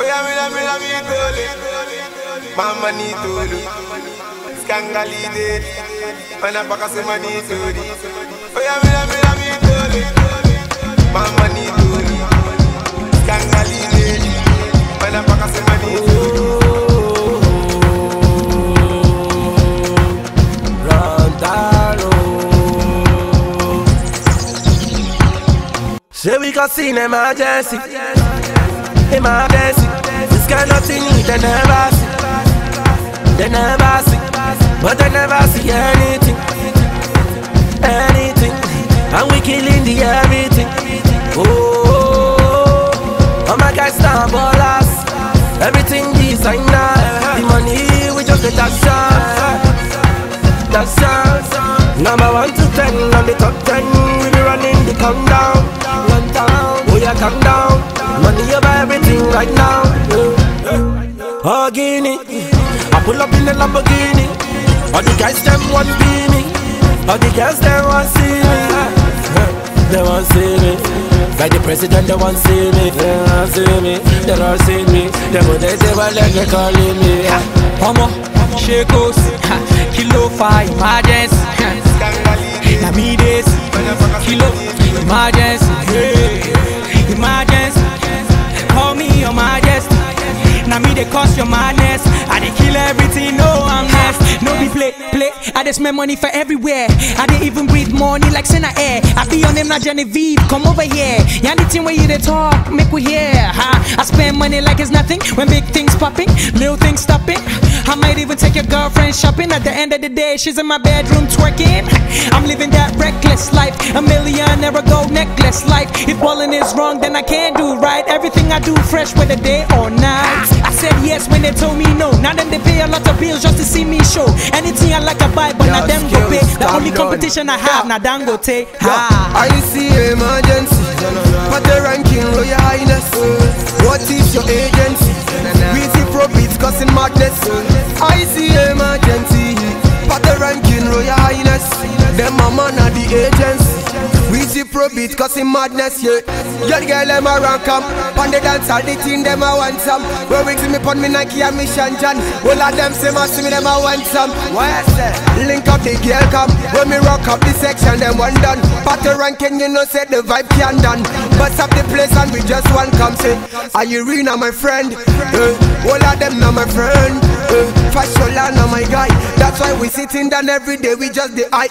Oya mila mi tole, mama ni tolu, skangali de, mana pakase mani toli. Oya mila mi tole, mama ni toli, skangali de, mana pakase mani toli. Say we can see an emergency, emergency. This kind of thing they never see, but they never see anything, anything. And we killing the everything. Oh, all my guys now ballers, everything designer. The money we just get that chance, that chance. Number 1 to 10 on the top 10, we be running the countdown. Come down, money over everything right now. Oh, Guinea, I pull up in the Lamborghini. All the guys them want beanie, all the girls them want see me. They want see me, like the president they want see me. They want see me, they don't see me. They go they say well they calling me. Homo, shekos, kilo five, emergency. Na me this, kilo emergency. Emergency, call me your majesty. Now me they cause your madness. I they kill everything, no I'm next. No be play. I they spend money for everywhere. I they even breathe money like Senna Air. I be your name now Genevieve, come over here. Yeah, anything where you they talk, make we hear. I spend money like it's nothing. When big things popping, little things stopping. I might even take your girlfriend shopping. At the end of the day, she's in my bedroom twerking. I'm living that reckless life, a millionaire a gold necklace life. If balling is wrong, then I can't do right. Everything I do fresh, whether day or night. I said yes when they told me no. Now then they pay a lot of bills just to see me show. Anything I like I buy, but now them go pay. The only competition I have, now Dangote. I see emergency, but the ranking royal highness. What is your agency? We see profits causing madness. I see emergency, but the ranking royal highness. Them mama na the agency. We see probit causing madness, yeah. Your girl them a rank up, on the dance all the team them a want some. When we see me pon me Nike and me Shanjan, all of them say must see me them a want some. Why I say? Link up the girl come, when me rock up the section them one done. Party ranking you know say the vibe can done. Bust up the place and we just one come say, are you real now my friend? All of them now my friend. Fashola now my guy. That's why we sitting down every day we just the eye.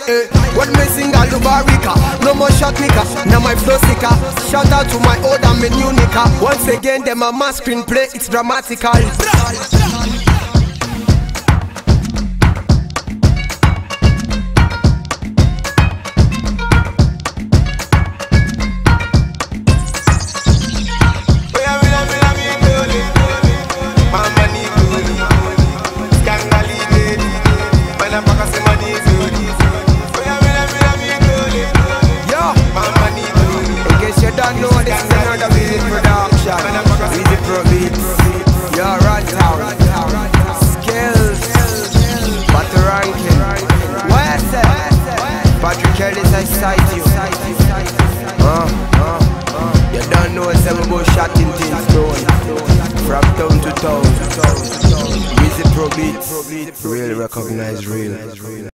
What me sing a Lubarica, no more. Shot nigga, now my flow sicker. Shout out to my old and my new nigga. Once again, them a mass screenplay, it's dramatical. Real, recognize real.